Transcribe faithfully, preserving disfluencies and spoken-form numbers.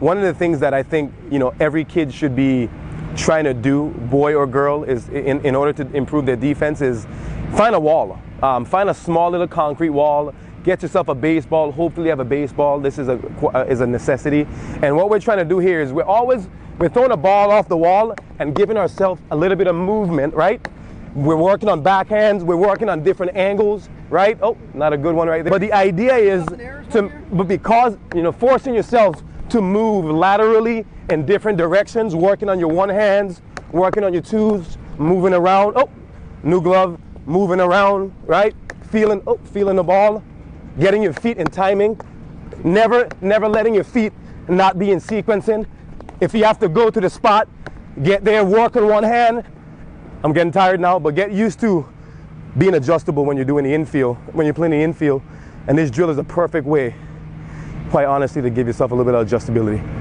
One of the things that I think, you know, every kid should be trying to do, boy or girl, is in, in order to improve their defense is find a wall. Um, find a small little concrete wall. Get yourself a baseball. Hopefully you have a baseball. This is a, uh, is a necessity. And what we're trying to do here is we're always, we're throwing a ball off the wall and giving ourselves a little bit of movement, right? We're working on backhands. We're working on different angles, right? Oh, not a good one right there. But the idea is to, but because, you know, forcing yourself to move laterally in different directions, working on your one hands, working on your twos, moving around. Oh, new glove, moving around, right? Feeling, oh, feeling the ball, getting your feet in timing, never, never letting your feet not be in sequencing. If you have to go to the spot, get there, work on one hand. I'm getting tired now, but get used to being adjustable when you're doing the infield, when you're playing the infield. And this drill is a perfect way, quite honestly, to give yourself a little bit of adjustability.